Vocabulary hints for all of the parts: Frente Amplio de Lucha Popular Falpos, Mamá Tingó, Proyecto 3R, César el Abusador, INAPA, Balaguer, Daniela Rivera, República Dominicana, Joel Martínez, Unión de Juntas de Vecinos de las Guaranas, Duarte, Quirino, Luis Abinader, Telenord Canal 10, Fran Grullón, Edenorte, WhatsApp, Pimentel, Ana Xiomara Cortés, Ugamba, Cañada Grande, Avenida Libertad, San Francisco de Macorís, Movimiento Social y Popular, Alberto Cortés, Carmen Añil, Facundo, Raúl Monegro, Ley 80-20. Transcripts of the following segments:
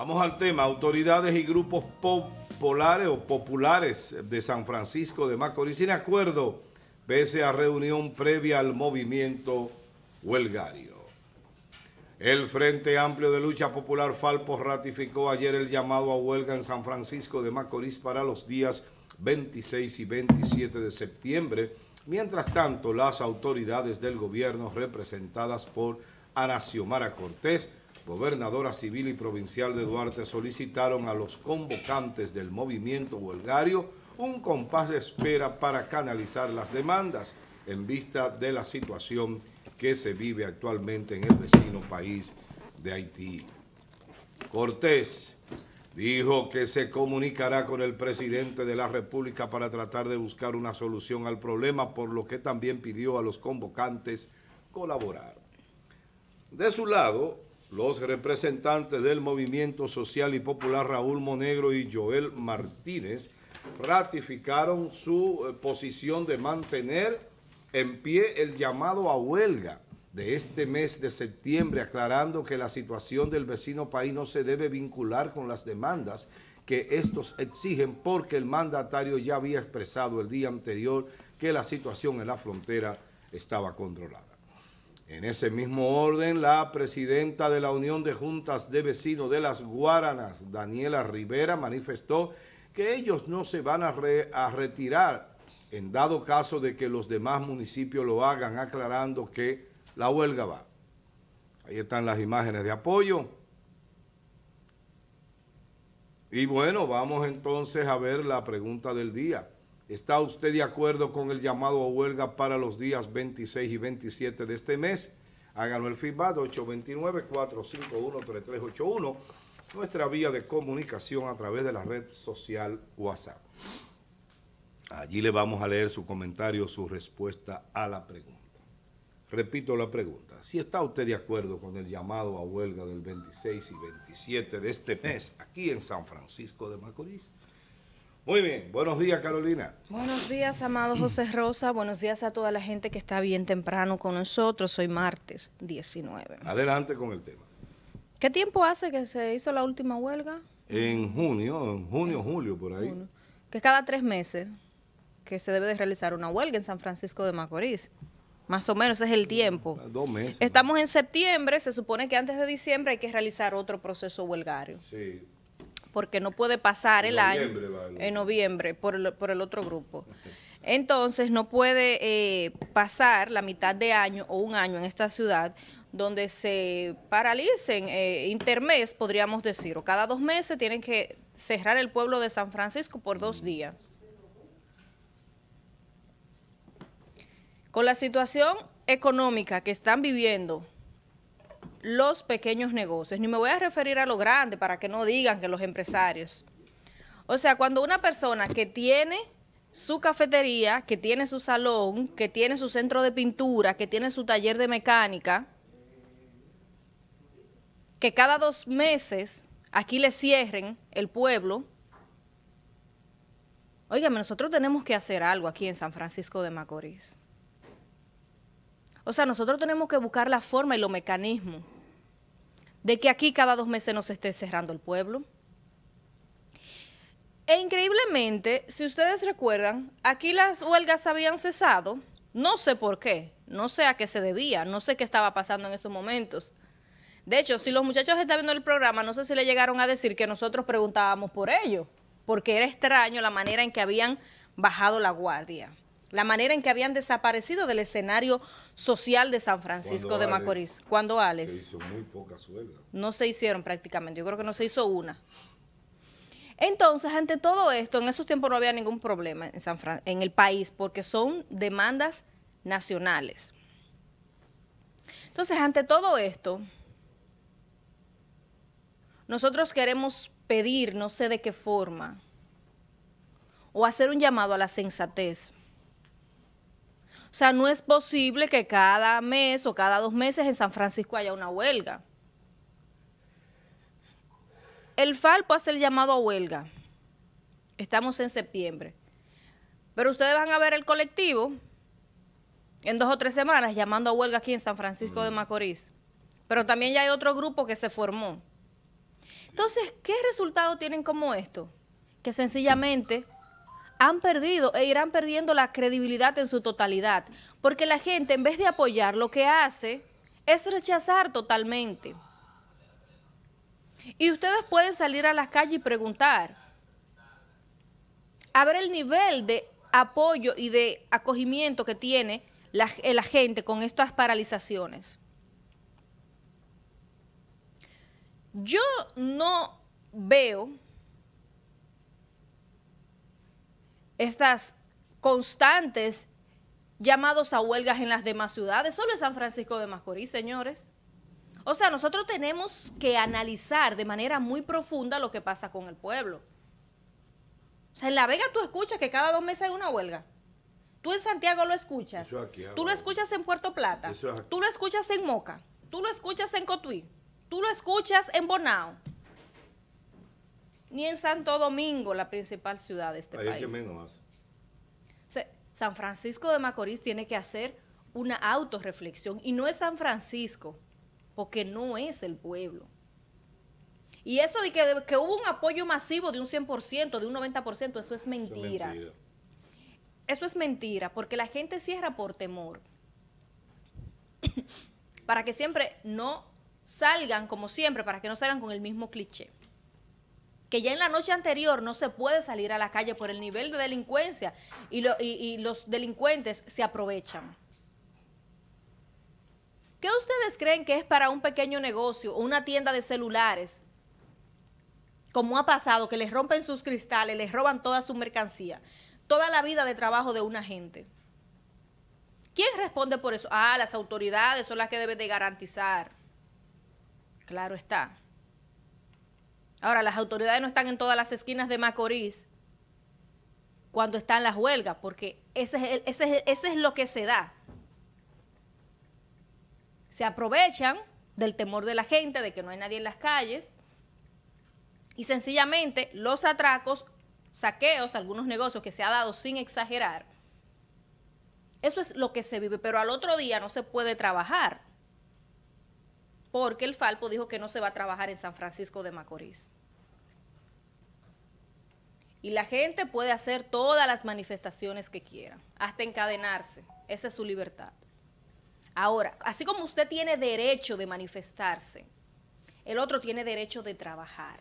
Vamos al tema. Autoridades y grupos populares de San Francisco de Macorís sin acuerdo, pese a reunión previa al movimiento huelgario. El Frente Amplio de Lucha Popular Falpos ratificó ayer el llamado a huelga en San Francisco de Macorís para los días 26 y 27 de septiembre. Mientras tanto, las autoridades del gobierno representadas por Ana Xiomara Cortés, gobernadora civil y provincial de Duarte, solicitaron a los convocantes del movimiento huelgario un compás de espera para canalizar las demandas en vista de la situación que se vive actualmente en el vecino país de Haití. Cortés dijo que se comunicará con el presidente de la República para tratar de buscar una solución al problema, por lo que también pidió a los convocantes colaborar. De su lado, los representantes del Movimiento Social y Popular Raúl Monegro y Joel Martínez ratificaron su posición de mantener en pie el llamado a huelga de este mes de septiembre, aclarando que la situación del vecino país no se debe vincular con las demandas que estos exigen, porque el mandatario ya había expresado el día anterior que la situación en la frontera estaba controlada. En ese mismo orden, la presidenta de la Unión de Juntas de Vecinos de las Guaranas, Daniela Rivera, manifestó que ellos no se van a retirar en dado caso de que los demás municipios lo hagan, aclarando que la huelga va. Ahí están las imágenes de apoyo. Y bueno, vamos entonces a ver la pregunta del día. ¿Está usted de acuerdo con el llamado a huelga para los días 26 y 27 de este mes? Háganos el feedback 829-451-3381. Nuestra vía de comunicación a través de la red social WhatsApp. Allí le vamos a leer su comentario, su respuesta a la pregunta. Repito la pregunta. ¿Si está usted de acuerdo con el llamado a huelga del 26 y 27 de este mes aquí en San Francisco de Macorís? Muy bien. Buenos días, Carolina. Buenos días, amado José Rosa. Buenos días a toda la gente que está bien temprano con nosotros. Hoy martes 19. Adelante con el tema. ¿Qué tiempo hace que se hizo la última huelga? En julio, por ahí. Que es cada 3 meses que se debe de realizar una huelga en San Francisco de Macorís. Más o menos, ese es el tiempo. 2 meses. Estamos en septiembre, se supone que antes de diciembre hay que realizar otro proceso huelgario. Sí. Porque no puede pasar el año en noviembre por el otro grupo. Entonces, no puede pasar la mitad de año o un año en esta ciudad donde se paralicen intermés, podríamos decir, o cada 2 meses tienen que cerrar el pueblo de San Francisco por 2 días. Con la situación económica que están viviendo los pequeños negocios, ni me voy a referir a lo grande para que no digan que los empresarios. O sea, cuando una persona que tiene su cafetería, que tiene su salón, que tiene su centro de pintura, que tiene su taller de mecánica, que cada 2 meses aquí le cierren el pueblo. Óigame, nosotros tenemos que hacer algo aquí en San Francisco de Macorís. O sea, nosotros tenemos que buscar la forma y los mecanismos de que aquí cada 2 meses nos esté cerrando el pueblo. E increíblemente, si ustedes recuerdan, aquí las huelgas habían cesado, no sé por qué, no sé a qué se debía, no sé qué estaba pasando en estos momentos. De hecho, si los muchachos están viendo el programa, no sé si le llegaron a decir que nosotros preguntábamos por ello, porque era extraño la manera en que habían bajado la guardia, la manera en que habían desaparecido del escenario social de San Francisco de Macorís. Cuando Alex... Se hizo muy pocas huelgas. No se hicieron prácticamente, yo creo que no se hizo una. Entonces, ante todo esto, en esos tiempos no había ningún problema en el país, porque son demandas nacionales. Entonces, ante todo esto, nosotros queremos pedir, no sé de qué forma, o hacer un llamado a la sensatez. O sea, no es posible que cada mes o cada 2 meses en San Francisco haya una huelga. El Falpo hace el llamado a huelga. Estamos en septiembre. Pero ustedes van a ver el colectivo en 2 o 3 semanas llamando a huelga aquí en San Francisco de Macorís. Pero también ya hay otro grupo que se formó. Entonces, ¿qué resultado tienen como esto? Que sencillamente han perdido e irán perdiendo la credibilidad en su totalidad, porque la gente, en vez de apoyar, lo que hace es rechazar totalmente. Y ustedes pueden salir a las calles y preguntar. A ver el nivel de apoyo y de acogimiento que tiene la gente con estas paralizaciones. Yo no veo estas constantes llamados a huelgas en las demás ciudades, solo en San Francisco de Macorís, señores. O sea, nosotros tenemos que analizar de manera muy profunda lo que pasa con el pueblo. O sea, en La Vega tú escuchas que cada 2 meses hay una huelga. Tú en Santiago lo escuchas. Eso aquí, tú lo escuchas en Puerto Plata. Eso aquí. Tú lo escuchas en Moca. Tú lo escuchas en Cotuí. Tú lo escuchas en Bonao. Ni en Santo Domingo, la principal ciudad de este país. Ahí es que menos hace. O sea, San Francisco de Macorís tiene que hacer una autorreflexión. Y no es San Francisco, porque no es el pueblo. Y eso de que hubo un apoyo masivo de un 100%, de un 90%, eso es mentira. Eso es mentira, porque la gente cierra por temor. Para que siempre no salgan como siempre, para que no salgan con el mismo cliché. Que ya en la noche anterior no se puede salir a la calle por el nivel de delincuencia y los delincuentes se aprovechan. ¿Qué ustedes creen que es para un pequeño negocio o una tienda de celulares? Como ha pasado, que les rompen sus cristales, les roban toda su mercancía, toda la vida de trabajo de una gente. ¿Quién responde por eso? Ah, las autoridades son las que deben de garantizar. Claro está. Ahora, las autoridades no están en todas las esquinas de Macorís cuando están las huelgas, porque ese es lo que se da. Se aprovechan del temor de la gente, de que no hay nadie en las calles, y sencillamente los atracos, saqueos, algunos negocios que se ha dado sin exagerar, eso es lo que se vive, pero al otro día no se puede trabajar, porque el Falpo dijo que no se va a trabajar en San Francisco de Macorís. Y la gente puede hacer todas las manifestaciones que quiera, hasta encadenarse, esa es su libertad. Ahora, así como usted tiene derecho de manifestarse, el otro tiene derecho de trabajar,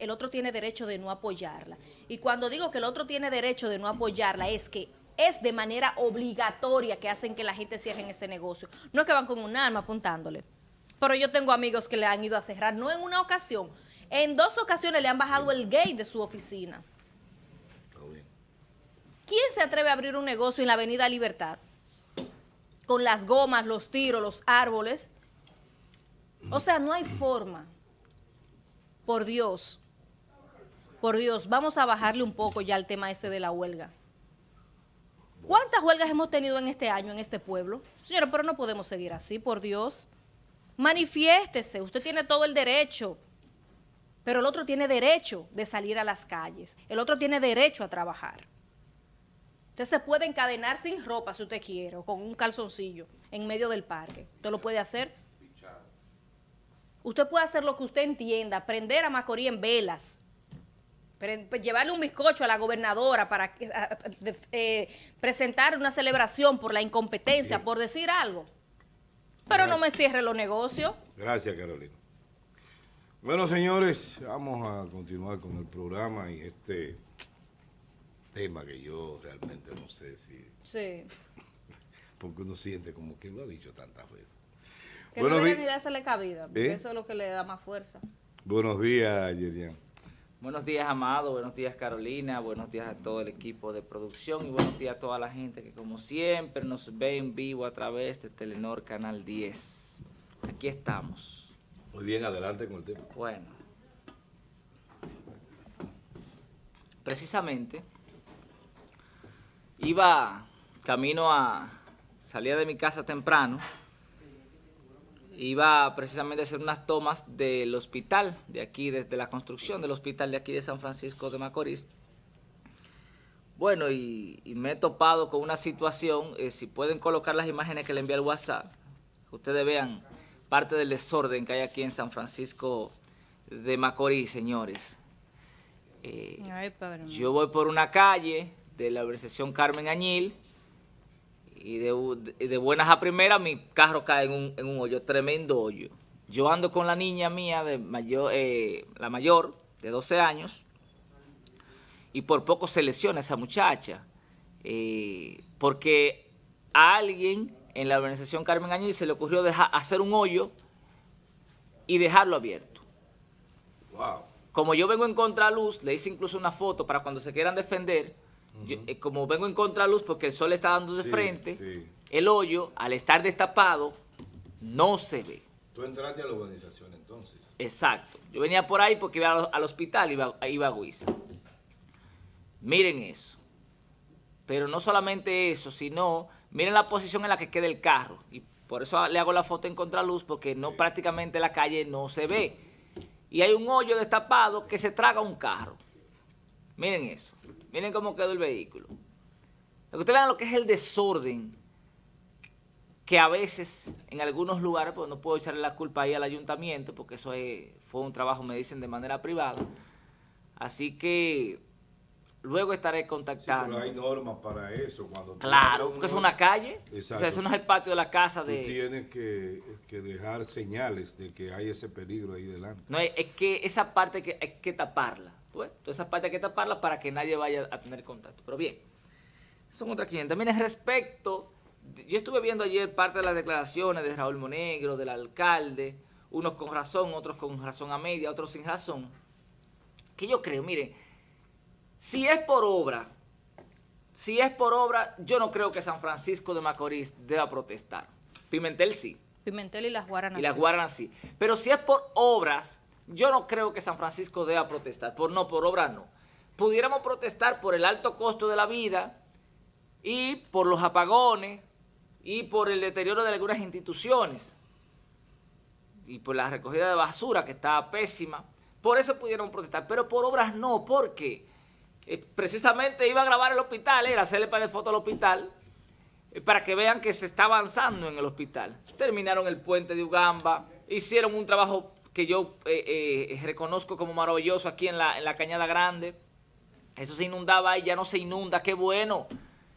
el otro tiene derecho de no apoyarla. Y cuando digo que el otro tiene derecho de no apoyarla, es que es de manera obligatoria que hacen que la gente cierre en ese negocio. No es que van con un arma apuntándole, pero yo tengo amigos que le han ido a cerrar, no en una ocasión, en 2 ocasiones le han bajado el gate de su oficina. ¿Quién se atreve a abrir un negocio en la Avenida Libertad? Con las gomas, los tiros, los árboles. O sea, no hay forma. Por Dios. Por Dios, vamos a bajarle un poco ya al tema este de la huelga. ¿Cuántas huelgas hemos tenido en este año, en este pueblo? Señora, pero no podemos seguir así, por Dios. Manifiéstese, usted tiene todo el derecho. Pero el otro tiene derecho de salir a las calles. El otro tiene derecho a trabajar. Usted se puede encadenar sin ropa si usted quiere, o con un calzoncillo en medio del parque. Usted lo puede hacer. Usted puede hacer lo que usted entienda, prender a Macorís en velas, llevarle un bizcocho a la gobernadora para presentar una celebración por la incompetencia, por decir algo. Pero gracias. No me cierre los negocios. Gracias, Carolina. Bueno, señores, vamos a continuar con el programa y este tema que yo realmente no sé si... Sí. Porque uno siente como que lo ha dicho tantas veces. Que no debería ni dársele cabida, porque eso es lo que le da más fuerza. Buenos días, Yerian. Buenos días, Amado. Buenos días, Carolina. Buenos días a todo el equipo de producción y buenos días a toda la gente que, como siempre, nos ve en vivo a través de Telenord Canal 10. Aquí estamos. Muy bien, adelante con el tema. Bueno. Precisamente... iba camino a... salía de mi casa temprano. Iba precisamente a hacer unas tomas del hospital de aquí, desde la construcción del hospital de aquí de San Francisco de Macorís. Bueno, y me he topado con una situación. Si pueden colocar las imágenes que le envié al WhatsApp, ustedes vean parte del desorden que hay aquí en San Francisco de Macorís, señores. Ay, padre mío. Yo voy por una calle de la urbanización Carmen Añil y de buenas a primeras mi carro cae en un hoyo, tremendo hoyo. Yo ando con la niña mía, la mayor, de 12 años, y por poco se lesiona a esa muchacha, porque a alguien en la urbanización Carmen Añil se le ocurrió hacer un hoyo y dejarlo abierto. Wow. Como yo vengo en contraluz, le hice incluso una foto para cuando se quieran defender. Uh-huh. Yo, como vengo en contraluz porque el sol está dando de frente, el hoyo, al estar destapado, no se ve. Tú entraste a la urbanización entonces. Exacto. Yo venía por ahí porque iba al hospital, iba a Huiza. Miren eso. Pero no solamente eso, sino miren la posición en la que queda el carro. Y por eso le hago la foto en contraluz, porque no, prácticamente la calle no se ve. Y hay un hoyo destapado que se traga un carro. Miren eso. Miren cómo quedó el vehículo. Para que ustedes vean lo que es el desorden que a veces en algunos lugares, pues no puedo echarle la culpa ahí al ayuntamiento, porque eso fue un trabajo, me dicen, de manera privada. Así que luego estaré contactando. Sí, pero hay normas para eso. Cuando claro, porque es una calle. Exacto. O sea, eso no es el patio de la casa. Tú tienes que dejar señales de que hay ese peligro ahí delante. No, es que esa parte hay que taparla. Bueno, toda esa parte hay que taparla para que nadie vaya a tener contacto. Pero bien, son otras 500. Miren, respecto... Yo estuve viendo ayer parte de las declaraciones de Raúl Monegro, del alcalde, unos con razón, otros con razón a media, otros sin razón, que yo creo, miren, si es por obra, yo no creo que San Francisco de Macorís deba protestar. Pimentel sí. Pimentel y las Guaranas. Y las Guaranas sí. Pero si es por obras, yo no creo que San Francisco deba protestar. Por obra no. Pudiéramos protestar por el alto costo de la vida y por los apagones, y por el deterioro de algunas instituciones, y por la recogida de basura que está pésima. Por eso pudieron protestar, pero por obras no, porque precisamente iba a grabar el hospital, era hacerle para de foto al hospital, para que vean que se está avanzando en el hospital. Terminaron el puente de Ugamba, hicieron un trabajo que yo reconozco como maravilloso aquí en la Cañada Grande. Eso se inundaba y ya no se inunda, qué bueno.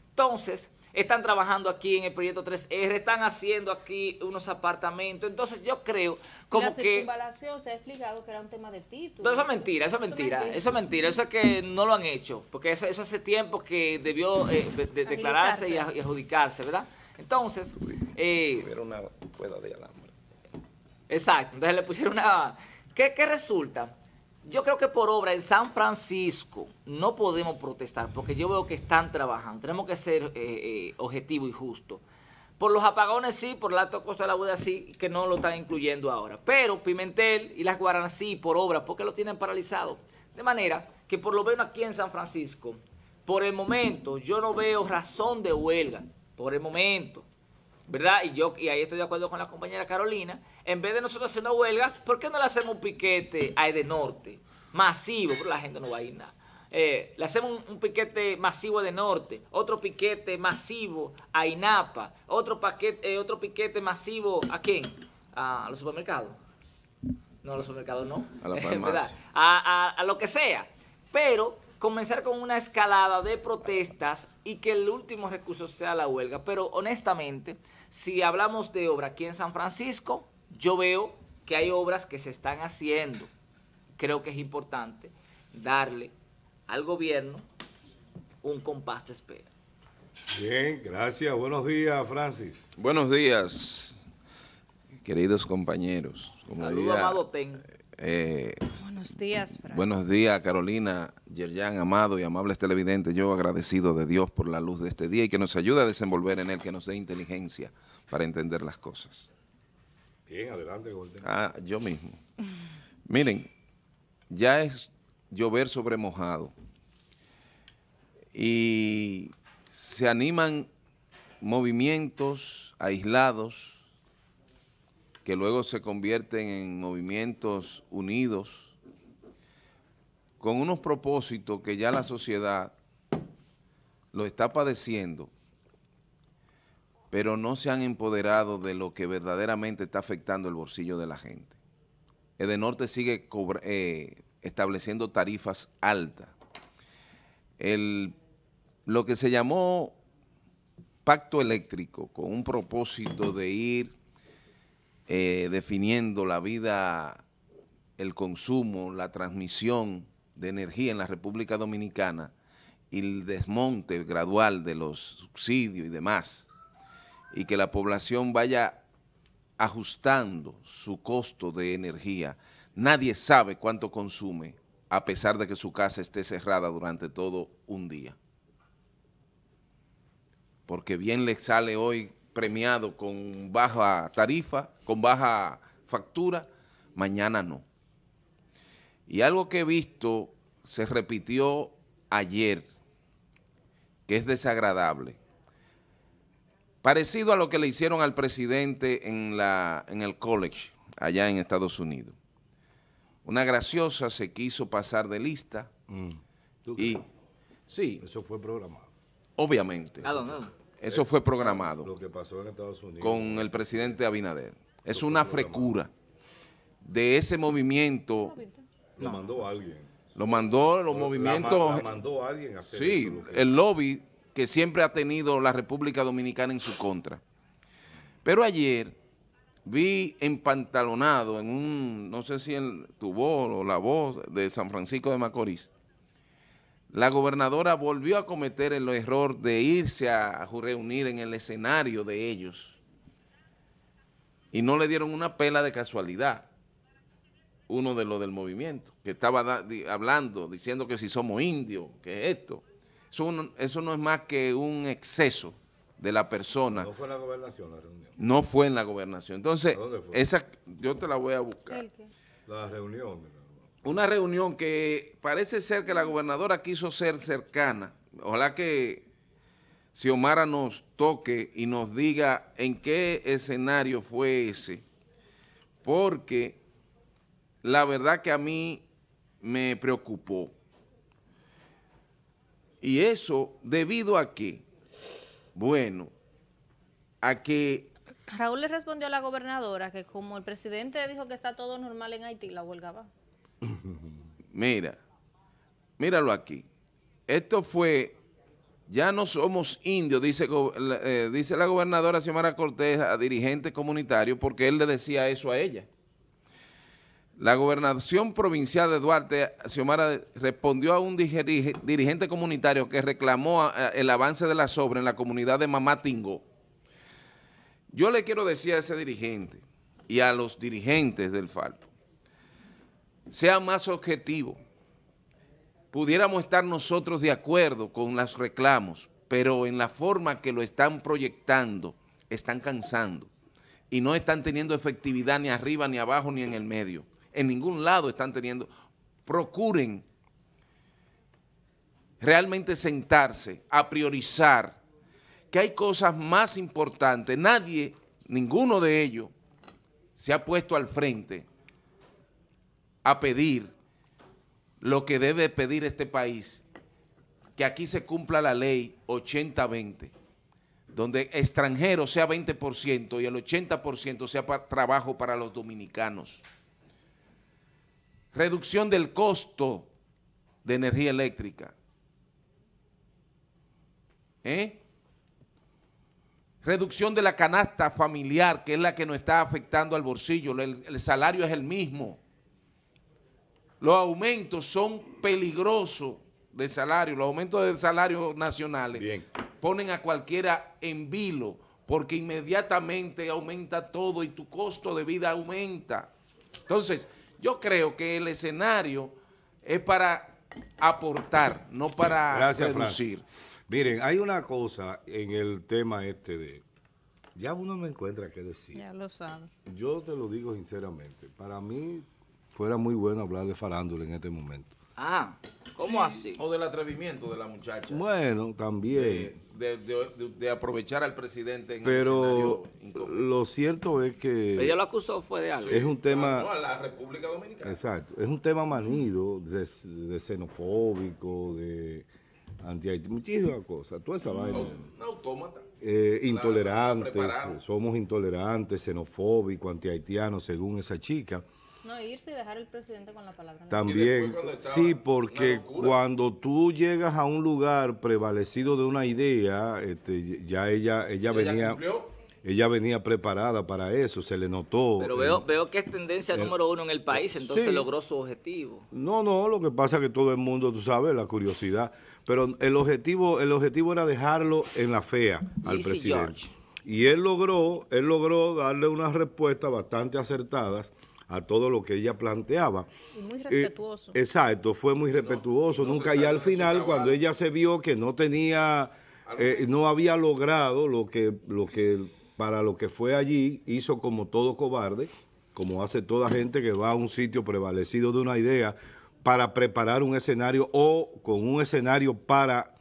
Entonces, están trabajando aquí en el Proyecto 3R, están haciendo aquí unos apartamentos. Entonces, yo creo como la que... La se ha explicado que era un tema de título. Pero eso es mentira, eso es mentira, eso es mentira. Eso es que no lo han hecho, porque eso hace tiempo que debió declararse y adjudicarse, ¿verdad? Entonces... Era una cuerda de alambre. Exacto, entonces le pusieron una... ¿Qué resulta? Yo creo que por obra en San Francisco no podemos protestar, porque yo veo que están trabajando. Tenemos que ser objetivos y justos. Por los apagones sí, por el alto costo de la boda sí, que no lo están incluyendo ahora. Pero Pimentel y las Guaranas sí, por obra, porque lo tienen paralizado. De manera que por lo menos aquí en San Francisco, por el momento, yo no veo razón de huelga, por el momento, ¿verdad? Y ahí estoy de acuerdo con la compañera Carolina. En vez de nosotros hacer una huelga, ¿por qué no le hacemos un piquete a Edenorte? Masivo, pero la gente no va a ir nada. Le hacemos un piquete masivo a Edenorte, otro piquete masivo a INAPA, otro piquete masivo ¿a quién? A los supermercados. No, a los supermercados no. A la farmacia. A lo que sea. Pero comenzar con una escalada de protestas y que el último recurso sea la huelga. Pero honestamente, si hablamos de obra aquí en San Francisco, yo veo que hay obras que se están haciendo. Creo que es importante darle al gobierno un compás de espera. Bien, gracias. Buenos días, Francis. Buenos días, queridos compañeros. Saludos, amado Ten. Buenos días, Francis. Buenos días, Carolina, Yerjan, amado y amables televidentes. Yo agradecido de Dios por la luz de este día y que nos ayude a desenvolver en él, que nos dé inteligencia para entender las cosas. Bien, adelante, Golden. Yo mismo. Miren, ya es llover sobre mojado y se animan movimientos aislados que luego se convierten en movimientos unidos con unos propósitos que ya la sociedad lo está padeciendo, pero no se han empoderado de lo que verdaderamente está afectando el bolsillo de la gente. Edenorte sigue estableciendo tarifas altas. Lo que se llamó pacto eléctrico, con un propósito de ir definiendo la vida, el consumo, la transmisión de energía en la República Dominicana y el desmonte gradual de los subsidios y demás, y que la población vaya ajustando su costo de energía. Nadie sabe cuánto consume, a pesar de que su casa esté cerrada durante todo un día. Porque bien le sale hoy premiado con baja tarifa, con baja factura, mañana no. Y algo que he visto se repitió ayer, que es desagradable. Parecido a lo que le hicieron al presidente en el college, allá en Estados Unidos. Una graciosa se quiso pasar de lista. Sí. Eso fue programado. Obviamente. Eso fue programado. Lo que pasó en Estados Unidos. Con el presidente Abinader. Es una frecura de ese movimiento. Lo mandó alguien. Lo mandó los movimientos. Lo mandó alguien a hacer. Sí, eso, el lobby que siempre ha tenido la República Dominicana en su contra. Pero ayer vi empantalonado en un, no sé si en tu voz o la voz de San Francisco de Macorís, la gobernadora volvió a cometer el error de irse a reunir en el escenario de ellos y no le dieron una pela de casualidad. Uno de los del movimiento, que estaba hablando, diciendo que si somos indios, que es esto. Eso no es más que un exceso de la persona. No fue en la gobernación la reunión. No fue en la gobernación. Entonces, esa yo te la voy a buscar. La reunión. Una reunión que parece ser que la gobernadora quiso ser cercana. Ojalá que Xiomara nos toque y nos diga en qué escenario fue ese, porque la verdad que a mí me preocupó. Y eso debido a que, Raúl le respondió a la gobernadora que como el presidente dijo que está todo normal en Haití, la huelga va. Mira, míralo aquí. Esto fue, ya no somos indios, dice la gobernadora Xiomara Cortés a dirigentes comunitarios, porque él le decía eso a ella. La gobernación provincial de Duarte, Xiomara, respondió a un dirigente comunitario que reclamó el avance de las obras en la comunidad de Mamá Tingó. Yo le quiero decir a ese dirigente y a los dirigentes del Falpo, sean más objetivos. Pudiéramos estar nosotros de acuerdo con los reclamos, pero en la forma que lo están proyectando, están cansando y no están teniendo efectividad ni arriba, ni abajo, ni en el medio. En ningún lado están teniendo. Procuren realmente sentarse a priorizar, que hay cosas más importantes. Nadie, ninguno de ellos, se ha puesto al frente a pedir lo que debe pedir este país, que aquí se cumpla la ley 80-20, donde extranjero sea 20% y el 80% sea para trabajo para los dominicanos. Reducción del costo de energía eléctrica. Reducción de la canasta familiar, que es la que nos está afectando al bolsillo. El salario es el mismo. Los aumentos son peligrosos de salario. Los aumentos de salarios nacionales ponen a cualquiera en vilo, porque inmediatamente aumenta todo y tu costo de vida aumenta. Entonces, yo creo que el escenario es para aportar, no para reducir. Frank. Miren, hay una cosa en el tema este de... Ya uno no encuentra qué decir. Ya lo sabe. Yo te lo digo sinceramente. Para mí fuera muy bueno hablar de farándula en este momento. Ah, ¿cómo así? O del atrevimiento de la muchacha. Bueno, también. De aprovechar al presidente en el escenario. Pero lo cierto es que... Pero ella lo acusó fue de algo. Es un tema... No, a la República Dominicana. Exacto. Es un tema manido, de xenofóbico, de anti-haití, muchísimas cosas. Toda esa vaina. Un autómata. Intolerantes. Somos intolerantes, xenofóbicos, anti-haitianos, según esa chica. No, irse y dejar al presidente con la palabra. También, sí, porque cuando tú llegas a un lugar prevalecido de una idea, ya ella venía... Ella venía preparada para eso, se le notó. Pero veo que es tendencia número 1 en el país, entonces sí, logró su objetivo. No, lo que pasa es que todo el mundo, tú sabes, la curiosidad. Pero el objetivo era dejarlo en la fea al presidente. George. Y él logró darle unas respuestas bastante acertadas a todo lo que ella planteaba. Y muy respetuoso. Exacto, fue muy respetuoso. Nunca ya al final, cuando ella se vio que no tenía, no había logrado lo que para lo que fue allí, hizo como todo cobarde, como hace toda gente que va a un sitio prevalecido de una idea para preparar un escenario o con un escenario para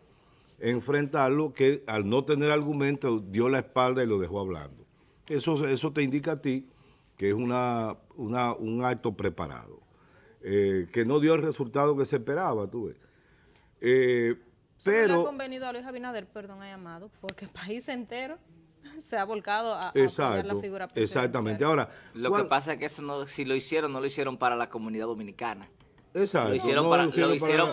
enfrentarlo, que al no tener argumento dio la espalda y lo dejó hablando. Eso te indica a ti que es un acto preparado, que no dio el resultado que se esperaba, tú ves. Pero... ha convenido a Luis Abinader, perdón, ha llamado, porque el país entero se ha volcado a apoyar la figura presidencial. Exactamente. Ahora, lo que pasa es que eso no, si lo hicieron, no lo hicieron para la comunidad dominicana. Exacto. Lo hicieron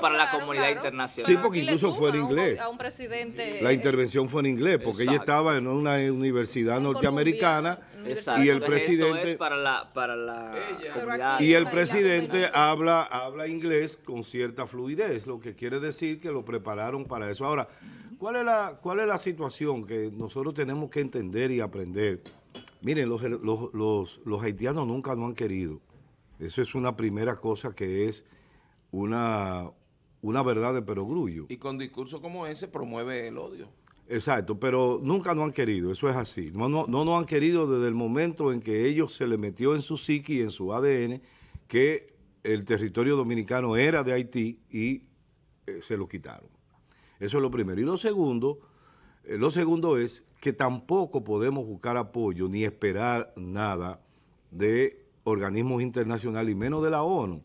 para la comunidad internacional. Sí, porque incluso fue en inglés. A un presidente, la intervención fue en inglés, porque ella estaba en una universidad norteamericana. Exacto. Y el presidente... Eso es para la comunidad. Y el presidente habla inglés con cierta fluidez, lo que quiere decir que lo prepararon para eso. Ahora, ¿cuál es la situación que nosotros tenemos que entender y aprender? Miren, los haitianos nunca nos han querido. Eso es una primera cosa que es una verdad de perogrullo. Y con discursos como ese promueve el odio. Exacto, pero nunca nos han querido, eso es así. No nos han querido desde el momento en que ellos se les metió en su psique y en su ADN que el territorio dominicano era de Haití y se lo quitaron. Eso es lo primero. Y lo segundo es que tampoco podemos buscar apoyo ni esperar nada de organismos internacionales y menos de la ONU.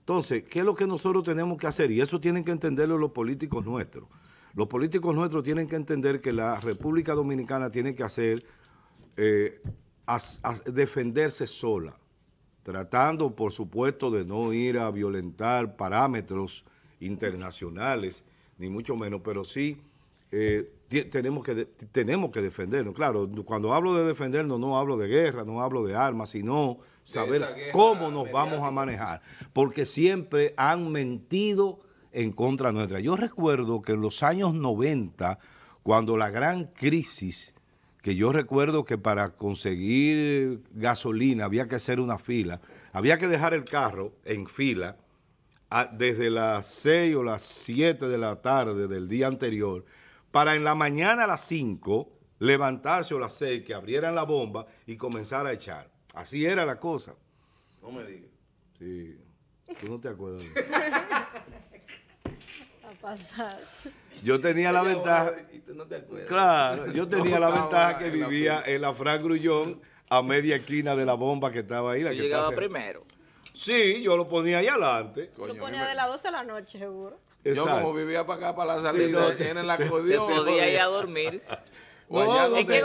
Entonces, ¿qué es lo que nosotros tenemos que hacer? Y eso tienen que entenderlo los políticos nuestros. Los políticos nuestros tienen que entender que la República Dominicana tiene que hacer, defenderse sola, tratando, por supuesto, de no ir a violentar parámetros internacionales, ni mucho menos, pero sí tenemos que defendernos. Claro, cuando hablo de defendernos no hablo de guerra, no hablo de armas, sino saber cómo nos vamos a manejar, porque siempre han mentido en contra nuestra. Yo recuerdo que en los años 90, cuando la gran crisis, que yo recuerdo que para conseguir gasolina había que hacer una fila, había que dejar el carro en fila, desde las 6 o las 7 de la tarde del día anterior, para en la mañana a las 5, levantarse o las 6, que abrieran la bomba y comenzar a echar. Así era la cosa. No me digas. Sí, tú no te acuerdas. A pasar. Yo tenía la ventaja. Y tú no te acuerdas. Claro, yo tenía la ventaja que vivía en la Fran Grullón, a media esquina de la bomba que estaba ahí. Yo llegaba primero. Sí, yo lo ponía ahí adelante. Lo ponía de las 12 de la noche, seguro. Exacto. Yo como vivía para acá, para la salida, en la acordeón. Te podía ir a dormir. ¿En qué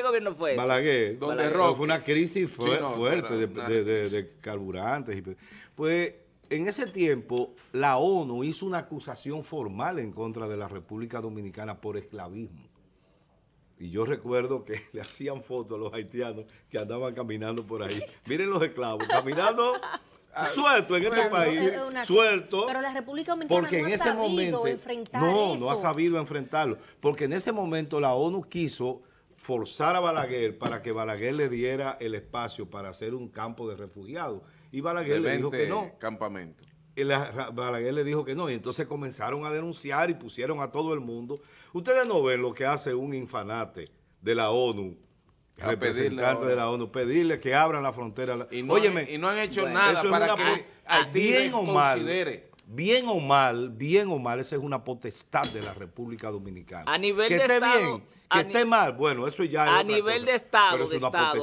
gobierno fue eso? Balaguer. Donde fue una crisis fuerte de carburantes. Pues en ese tiempo la ONU hizo una acusación formal en contra de la República Dominicana por esclavismo. Y yo recuerdo que le hacían fotos a los haitianos que andaban caminando por ahí. Miren los esclavos, caminando... suelto en este país, suelto. Pero la República Dominicana porque no ha sabido enfrentar eso. No ha sabido enfrentarlo. Porque en ese momento la ONU quiso forzar a Balaguer para que Balaguer le diera el espacio para hacer un campo de refugiados. Y Balaguer le dijo que no. Campamento. Balaguer le dijo que no. Y entonces comenzaron a denunciar y pusieron a todo el mundo. Ustedes no ven lo que hace un infanate de la ONU. Representante de la ONU, pedirle que abran la frontera. Y no han hecho nada para que Haití considere bien o mal, esa es una potestad de la República Dominicana. A nivel de Estado... Que esté bien, que esté mal, bueno, eso ya es otra cosa. A nivel de Estado,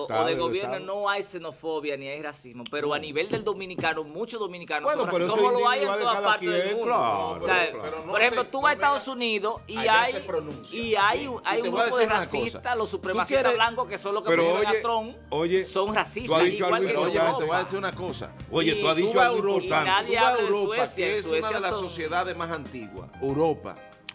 o de gobierno no hay xenofobia ni hay racismo, pero a nivel del dominicano, muchos dominicanos son racistas, como lo hay en todas partes del mundo. Por ejemplo, tú vas a Estados Unidos y hay un grupo de racistas, los supremacistas blancos, que son los que viven a Trump, son racistas, igual que en Europa. Te voy a decir una cosa. Oye, tú has dicho algo importante. Nadie habla de Suecia. Es una de las sociedades más antiguas.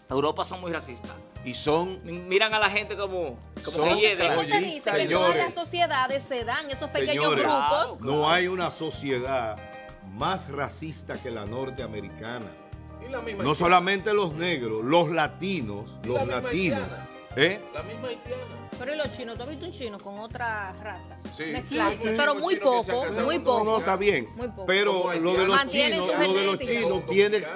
Europa son muy racistas. Y son... Miran a la gente como creyentes. Usted dice que todas las sociedades se dan esos pequeños grupos. No hay una sociedad más racista que la norteamericana. Y la misma no solamente los negros, los latinos, la misma haitiana. Pero y los chinos, ¿tú has visto un chino con otra raza? Sí, pero muy poco, muy poco. No, está bien, pero lo de los chinos,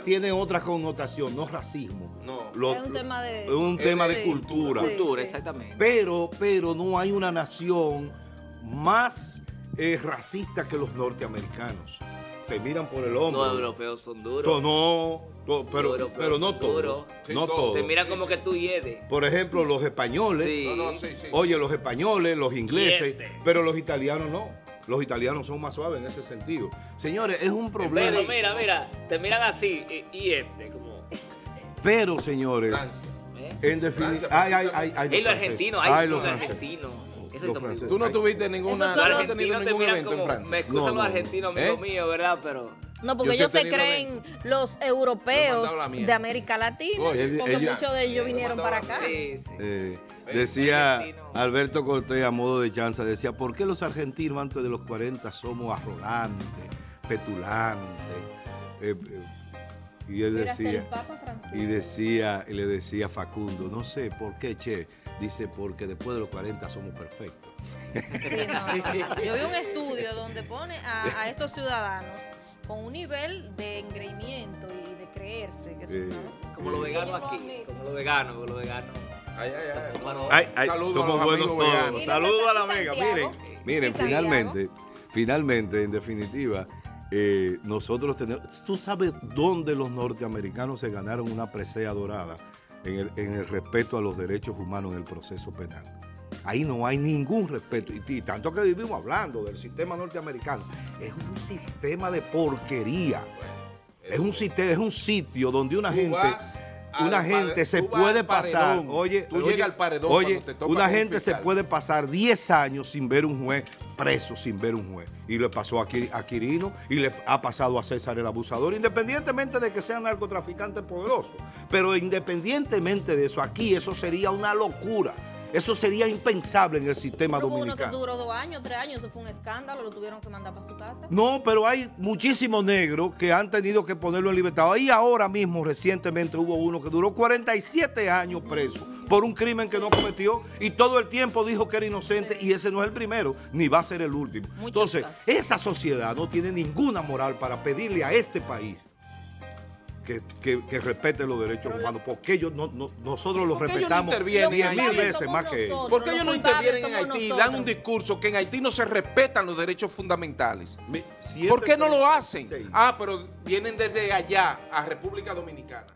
tiene otra connotación, no racismo. No. Es un tema de... Es un tema de cultura. Cultura, exactamente. Pero no hay una nación más racista que los norteamericanos. Te miran por el hombro. Los europeos son duros. Pero no todos. No todos. Te miran como que tú hiedes. Por ejemplo, los españoles. Sí. Oye, los españoles, los ingleses, pero los italianos no. Los italianos son más suaves en ese sentido. Señores, es un problema. Pero mira, te miran así como... Pero, señores, en definitiva... Hay los argentinos, hay los argentinos. Tú no tuviste ninguna... Los argentinos te miran como... Me excusan los argentinos, amigo mío, ¿verdad? Pero... No, porque ellos se creen los europeos de América Latina, porque muchos de ellos vinieron para acá. Sí, sí. Decía Alberto Cortés, a modo de chanza, decía, ¿por qué los argentinos antes de los 40 somos arrogantes, petulantes? Y él decía, y le decía a Facundo, no sé por qué, che, dice, porque después de los 40 somos perfectos. Sí, no. Yo vi un estudio donde pone a estos ciudadanos con un nivel de engreimiento y de creerse. Que son como los veganos aquí, como los veganos. Somos buenos todos. Saludos a la Vega. Miren, finalmente, en definitiva, nosotros tenemos... ¿Tú sabes dónde los norteamericanos se ganaron una presea dorada en el respeto a los derechos humanos en el proceso penal? Ahí no hay ningún respeto. Y tanto que vivimos hablando del sistema norteamericano. Es un sistema de porquería. Bueno, es un sitio donde una gente se puede pasar. Oye, tú llegas al paredón. Oye, te topa una gente se puede pasar 10 años sin ver un juez, preso sin ver un juez. Y le pasó a Quirino y le ha pasado a César el Abusador, independientemente de que sean narcotraficantes poderosos. Pero independientemente de eso, aquí eso sería una locura. Eso sería impensable en el sistema dominicano. Uno que duró 2 años, 3 años, eso fue un escándalo, lo tuvieron que mandar para su casa. No, pero hay muchísimos negros que han tenido que ponerlo en libertad. Ahí ahora mismo, recientemente, hubo uno que duró 47 años preso por un crimen que no cometió y todo el tiempo dijo que era inocente y ese no es el primero, ni va a ser el último. Entonces, esa sociedad no tiene ninguna moral para pedirle a este país que respeten los derechos humanos, porque ellos nosotros los respetamos 10.000 veces más que ellos. ¿Por qué ellos no intervienen en Haití y dan un discurso que en Haití no se respetan los derechos fundamentales? ¿Por qué no lo hacen? Ah, pero vienen desde allá a República Dominicana.